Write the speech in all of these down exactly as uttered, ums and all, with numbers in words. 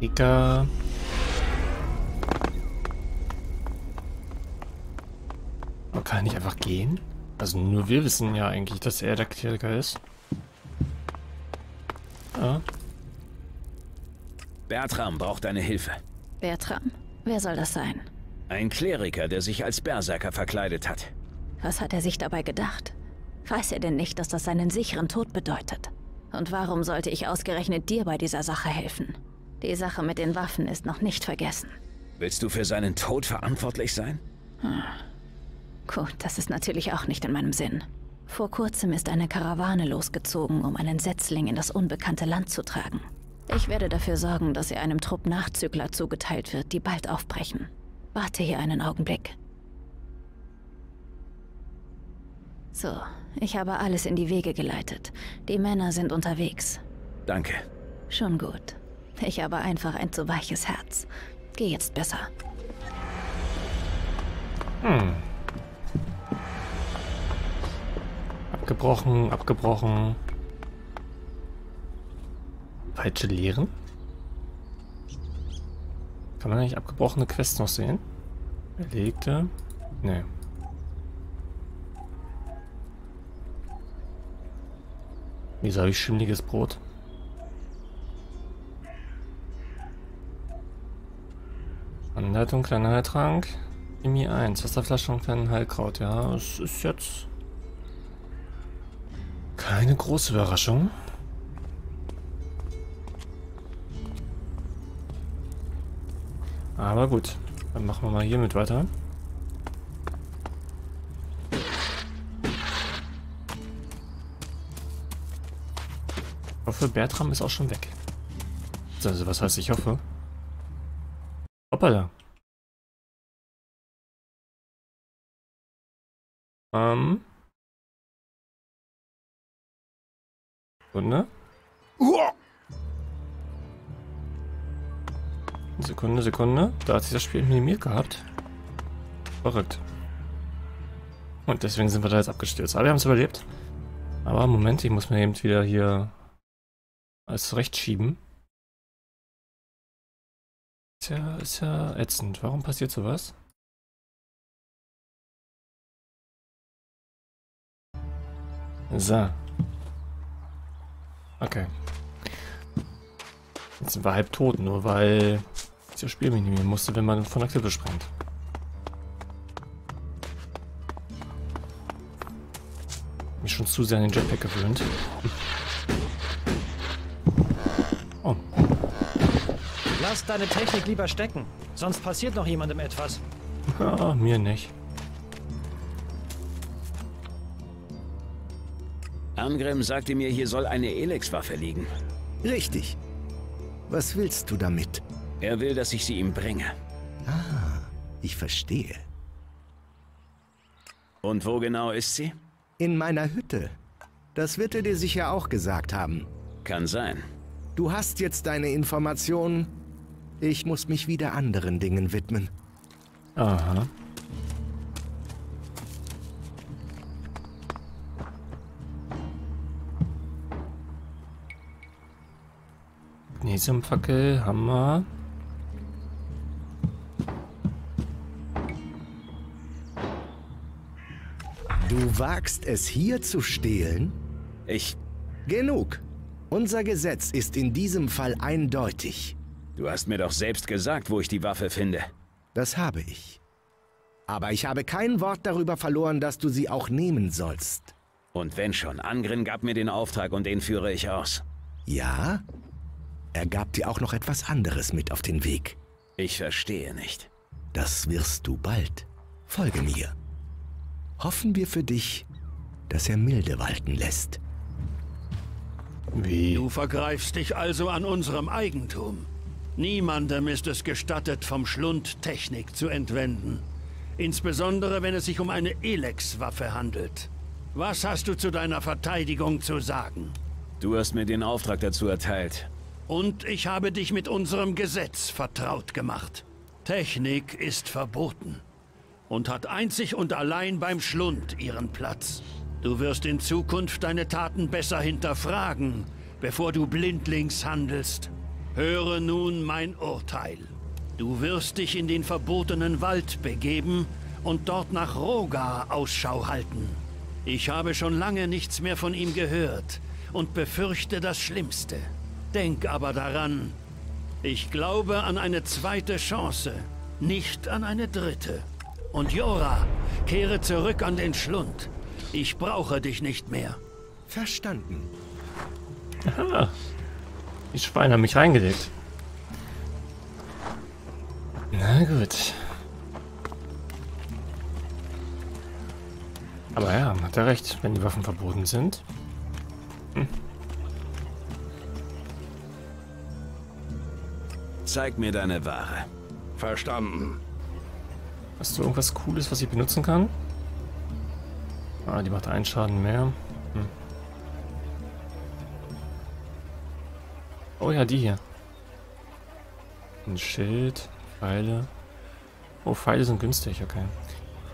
Digga. Man kann nicht einfach gehen? Also nur wir wissen ja eigentlich, dass er der Kleriker ist. Ja. Bertram braucht deine Hilfe. Bertram? Wer soll das sein? Ein Kleriker, der sich als Berserker verkleidet hat. Was hat er sich dabei gedacht? Weiß er denn nicht, dass das seinen sicheren Tod bedeutet? Und warum sollte ich ausgerechnet dir bei dieser Sache helfen? Die Sache mit den Waffen ist noch nicht vergessen. Willst du für seinen Tod verantwortlich sein? Hm. Gut, das ist natürlich auch nicht in meinem Sinn. Vor kurzem ist eine Karawane losgezogen, um einen Setzling in das unbekannte Land zu tragen. Ich werde dafür sorgen, dass er einem Trupp Nachzügler zugeteilt wird, die bald aufbrechen. Warte hier einen Augenblick. So, ich habe alles in die Wege geleitet. Die Männer sind unterwegs. Danke. Schon gut. Ich habe einfach ein zu weiches Herz. Geh jetzt besser. Hm. Abgebrochen, abgebrochen. Falsche Lehren? Kann man eigentlich abgebrochene Quests noch sehen? Erlegte? Nee. Wieso habe ich schimmliges Brot? Anleitung, kleiner Heiltrank. Chemie eins, Wasserflasche und kleinen Heilkraut. Ja, es ist jetzt keine große Überraschung. Aber gut, dann machen wir mal hiermit weiter. Ich hoffe, Bertram ist auch schon weg. Also, was heißt ich hoffe? Hoppala. Ähm. Sekunde. Sekunde, Sekunde. Da hat sich das Spiel minimiert gehabt. Verrückt. Und deswegen sind wir da jetzt abgestürzt. Aber wir haben es überlebt. Aber Moment, ich muss mir eben wieder hier alles zurechtschieben. Ist ja, ist ja ätzend. Warum passiert sowas? So. Okay. Jetzt sind wir halb tot, nur weil ich das Spiel minimieren musste, wenn man von der Klippe springt. Ich bin schon zu sehr an den Jetpack gewöhnt. Oh. Lass deine Technik lieber stecken, sonst passiert noch jemandem etwas. Ja, mir nicht. Angrim sagte mir, hier soll eine Elex-Waffe liegen. Richtig. Was willst du damit? Er will, dass ich sie ihm bringe. Ah, ich verstehe. Und wo genau ist sie? In meiner Hütte. Das wird er dir sicher auch gesagt haben. Kann sein. Du hast jetzt deine Informationen. Ich muss mich wieder anderen Dingen widmen. Aha. Magnesiumfackel, Hammer. Du wagst es hier zu stehlen? Ich... Genug. Unser Gesetz ist in diesem Fall eindeutig. Du hast mir doch selbst gesagt, wo ich die Waffe finde. Das habe ich. Aber ich habe kein Wort darüber verloren, dass du sie auch nehmen sollst. Und wenn schon, Angrim gab mir den Auftrag und den führe ich aus. Ja? Er gab dir auch noch etwas anderes mit auf den Weg. Ich verstehe nicht. Das wirst du bald. Folge mir. Hoffen wir für dich, dass er milde walten lässt. Wie? Du vergreifst dich also an unserem Eigentum. Niemandem ist es gestattet, vom Schlund Technik zu entwenden. Insbesondere, wenn es sich um eine Elex-Waffe handelt. Was hast du zu deiner Verteidigung zu sagen? Du hast mir den Auftrag dazu erteilt. Und ich habe dich mit unserem Gesetz vertraut gemacht. Technik ist verboten und hat einzig und allein beim Schlund ihren Platz. Du wirst in Zukunft deine Taten besser hinterfragen, bevor du blindlings handelst. Höre nun mein Urteil. Du wirst dich in den verbotenen Wald begeben und dort nach Rogar Ausschau halten. Ich habe schon lange nichts mehr von ihm gehört und befürchte das Schlimmste. Denk aber daran, ich glaube an eine zweite Chance, nicht an eine dritte. Und Jora, kehre zurück an den Schlund. Ich brauche dich nicht mehr. Verstanden. Aha. Die Schweine haben mich reingelegt. Na gut. Aber ja, hat er recht, wenn die Waffen verboten sind. Hm. Zeig mir deine Ware. Verstanden. Hast du irgendwas Cooles, was ich benutzen kann? Ah, die macht einen Schaden mehr. Hm. Oh ja, die hier. Ein Schild, Pfeile. Oh, Pfeile sind günstig, okay.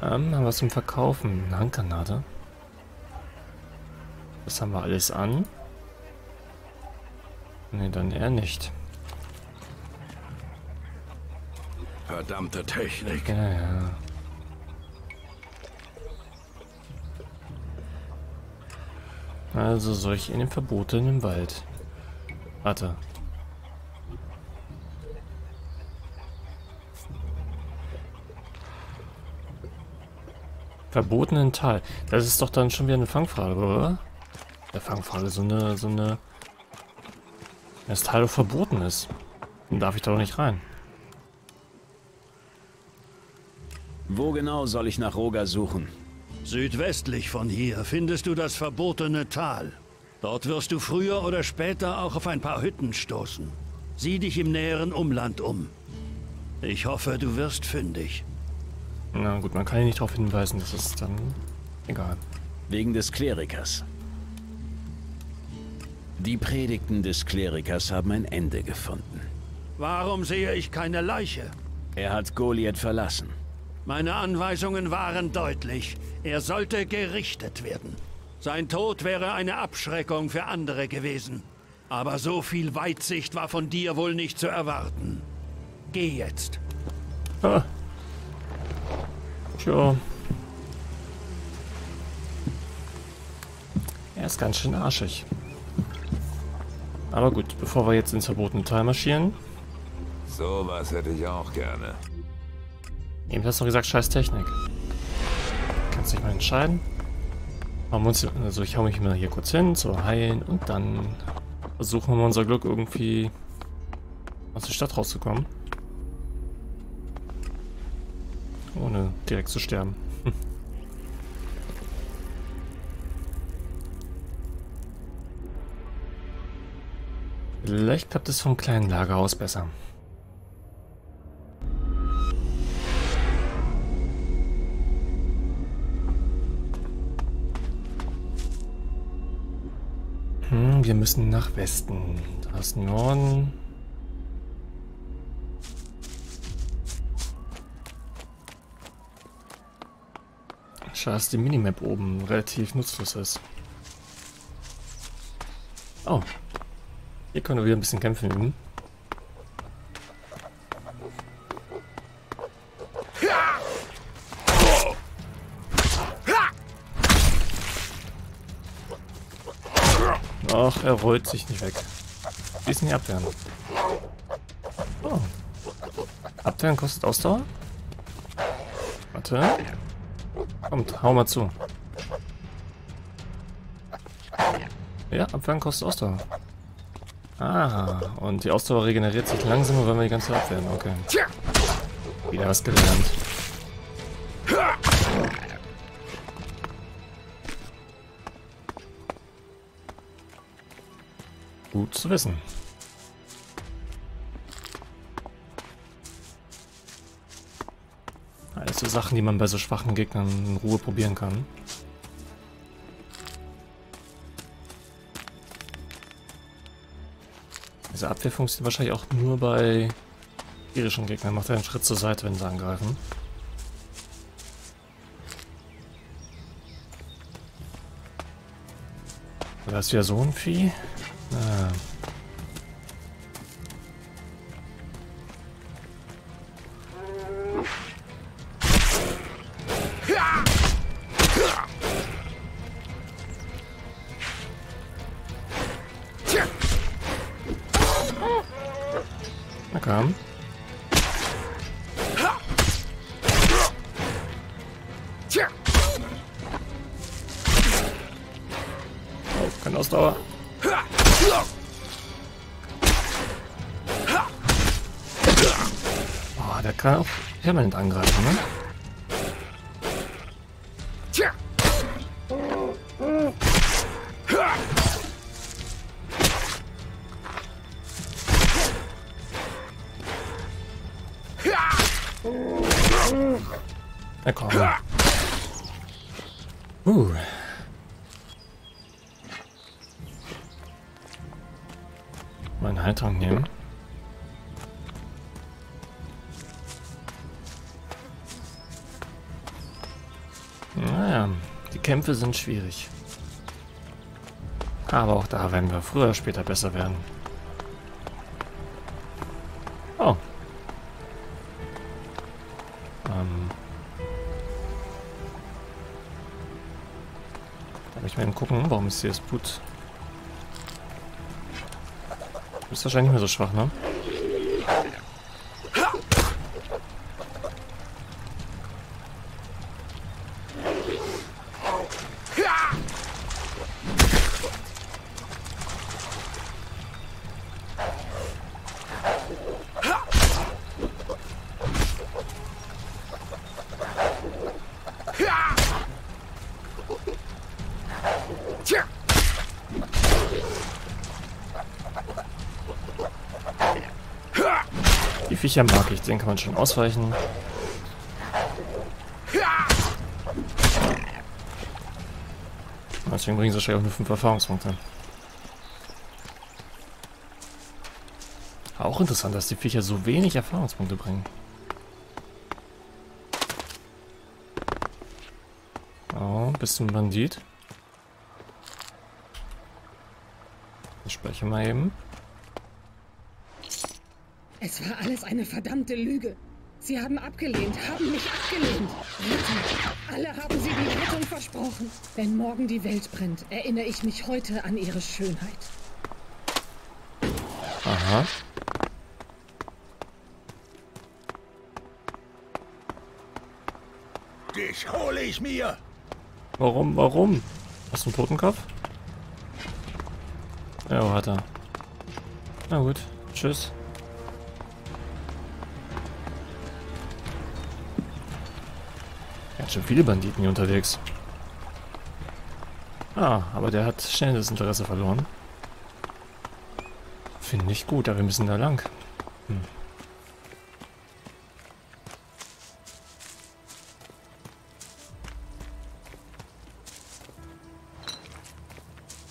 Ähm, haben wir was zum Verkaufen? Eine Handgranate. Das haben wir alles an. Ne, dann eher nicht. Verdammte Technik. Ja, ja. Also soll ich in den verbotenen Wald. Warte. Verbotenen Tal. Das ist doch dann schon wieder eine Fangfrage, oder? Eine Fangfrage, so eine, so eine... Das Tal doch verboten ist. Dann darf ich da doch nicht rein. Wo genau soll ich nach Rogar suchen? Südwestlich von hier findest du das verbotene Tal. Dort wirst du früher oder später auch auf ein paar Hütten stoßen. Sieh dich im näheren Umland um. Ich hoffe, du wirst fündig. Na gut, man kann ja nicht darauf hinweisen, das ist dann egal. Wegen des Klerikers. Die Predigten des Klerikers haben ein Ende gefunden. Warum sehe ich keine Leiche? Er hat Goliath verlassen. Meine Anweisungen waren deutlich. Er sollte gerichtet werden. Sein Tod wäre eine Abschreckung für andere gewesen. Aber so viel Weitsicht war von dir wohl nicht zu erwarten. Geh jetzt. Ah. Tja. Er ist ganz schön arschig. Aber gut, bevor wir jetzt ins verbotene Tal marschieren. So was hätte ich auch gerne. Eben hast du gesagt, scheiß Technik. Kannst dich mal entscheiden. Also ich hau mich mal hier kurz hin, so heilen und dann versuchen wir mal unser Glück irgendwie aus der Stadt rauszukommen. Ohne direkt zu sterben. Vielleicht klappt es vom kleinen Lager aus besser. Wir müssen nach Westen. Da ist Norden. Schade, dass die Minimap oben relativ nutzlos ist. Oh. Hier können wir wieder ein bisschen kämpfen üben. Ach, er rollt sich nicht weg. Die ist nicht abwehren. Oh. Abwehren kostet Ausdauer? Warte. Kommt, hau mal zu. Ja, abwehren kostet Ausdauer. Ah, und die Ausdauer regeneriert sich langsamer, wenn wir die ganze Zeit abwehren. Okay. Wieder was gelernt. Gut zu wissen. Alles so Sachen, die man bei so schwachen Gegnern in Ruhe probieren kann. Diese Abwehr funktioniert wahrscheinlich auch nur bei irischen Gegnern. Macht er einen Schritt zur Seite, wenn sie angreifen. Da ist wieder so ein Vieh. Ah. kam. Oh, keine Ausdauer. Oh, der kann auch permanent angreifen, ne? Na komm. Uh. Meine Heiltrank nehmen. Naja, die Kämpfe sind schwierig. Aber auch da werden wir früher oder später besser werden. Oh. Ähm. Ich mal gucken, warum ist hier das Blut? Du bist wahrscheinlich nicht mehr so schwach, ne? Die Viecher mag ich, den kann man schon ausweichen. Deswegen bringen sie wahrscheinlich auch nur fünf Erfahrungspunkte. Auch interessant, dass die Viecher so wenig Erfahrungspunkte bringen. Oh, bist du ein Bandit? Ich speichere mal eben. Es war alles eine verdammte Lüge. Sie haben abgelehnt, haben mich abgelehnt. Rettung. Alle haben sie die Rettung versprochen. Wenn morgen die Welt brennt, erinnere ich mich heute an ihre Schönheit. Aha. Dich hole ich mir. Warum, warum? Hast du einen Totenkopf? Ja, hat er. Na gut, tschüss. Schon viele Banditen hier unterwegs. Ah, aber der hat schnell das Interesse verloren. Finde ich gut, aber wir müssen da lang. Hm.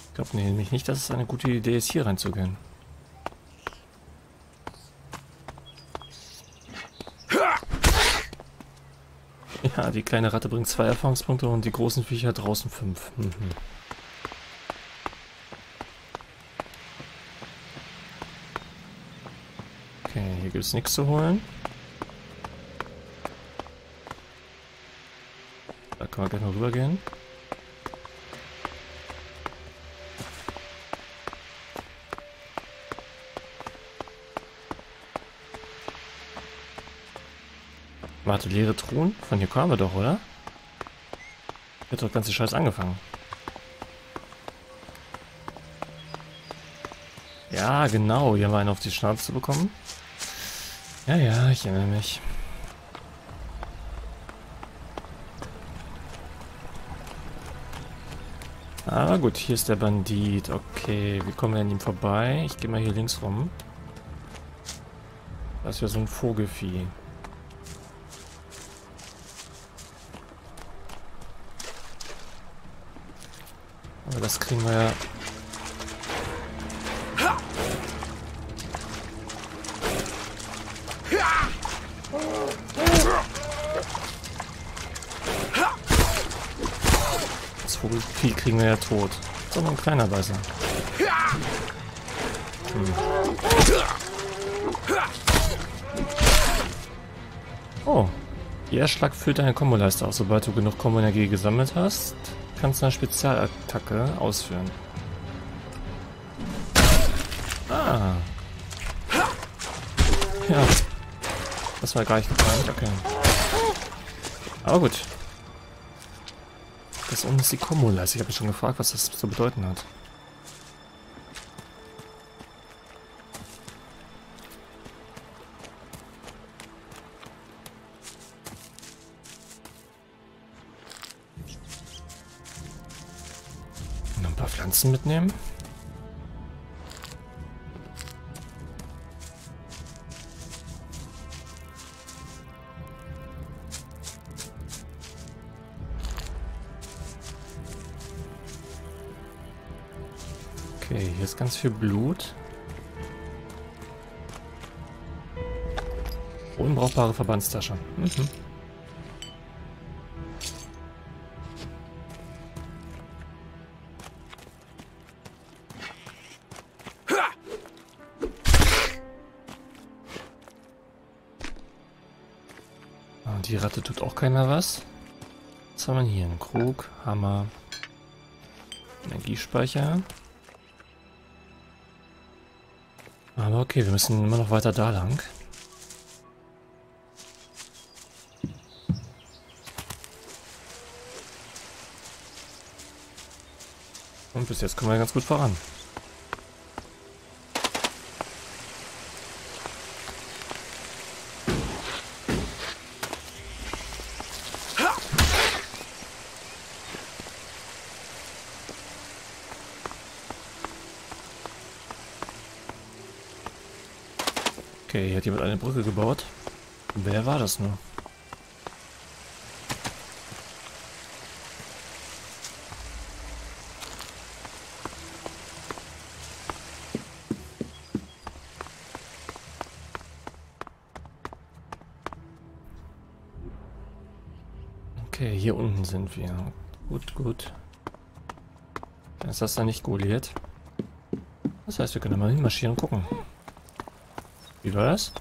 Ich glaube nämlich nicht, dass es eine gute Idee ist, hier reinzugehen. Ja, die kleine Ratte bringt zwei Erfahrungspunkte und die großen Viecher draußen fünf. Mhm. Okay, hier gibt es nichts zu holen. Da können wir gleich mal rüber gehen. Warte, leere Truhen? Von hier kamen wir doch, oder? Ich hab doch ganze Scheiß angefangen. Ja, genau. Hier haben wir einen auf die Schnauze bekommen. Ja, ja, ich erinnere mich. Aber gut, hier ist der Bandit. Okay, wie kommen wir an ihm vorbei? Ich gehe mal hier links rum. Das ist ja so ein Vogelfieh. Aber das kriegen wir ja. Das Vogelvieh kriegen wir ja tot. So ein kleiner Weißer. Hm. Oh. Jeder Schlag füllt deine Komboleiste aus. Sobald du genug Kombo-Energie gesammelt hast, kannst du eine Spezialattacke ausführen. Ah. Ja. Das war gar nicht geplant, okay. Aber gut. Das unten ist die Kommunleiste. Ich habe mich schon gefragt, was das zu bedeuten hat. Noch ein paar Pflanzen mitnehmen. Okay, hier ist ganz viel Blut. Unbrauchbare Verbandstasche. Mhm. Und die Ratte tut auch keiner was. Was haben wir hier? Ein Krug, Hammer, Energiespeicher. Aber okay, wir müssen immer noch weiter da lang. Und bis jetzt kommen wir ganz gut voran. Okay, hier hat jemand eine Brücke gebaut. Wer war das nur? Okay, hier unten sind wir. Gut, gut. Dann ist das da nicht Goliath. Das heißt, wir können mal hinmarschieren und gucken. Wie war das?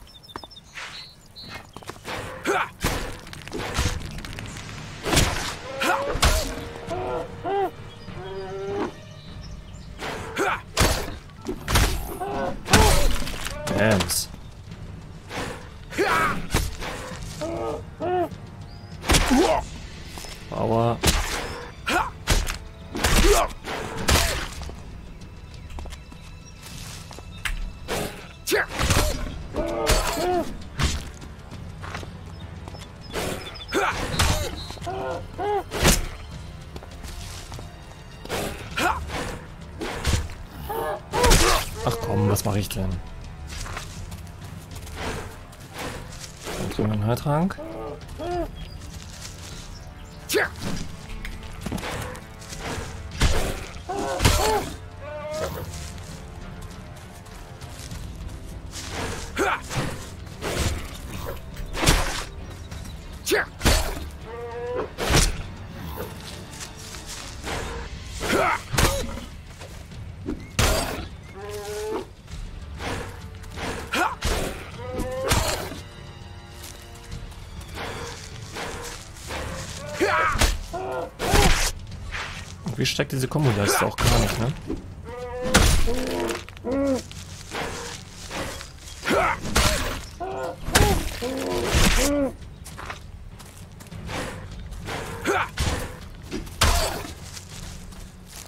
Dams. Aua. Ach komm, was mache ich denn? Dann kriegen wir einen Heiltrank. Wie steckt diese Kombo-Leiste auch gar nicht, ne?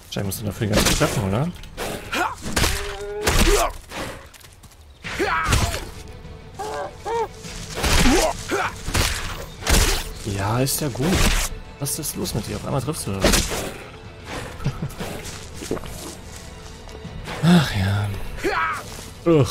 Wahrscheinlich musst du dafür ganz gut treffen, oder? Ja, ist ja gut. Was ist los mit dir? Auf einmal triffst du das. Ach ja. Ugh.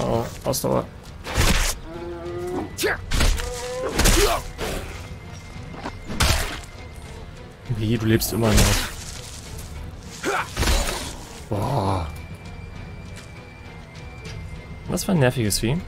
Oh, Ausdauer. Wie, du lebst immer noch. Boah. Was für ein nerviges Vieh.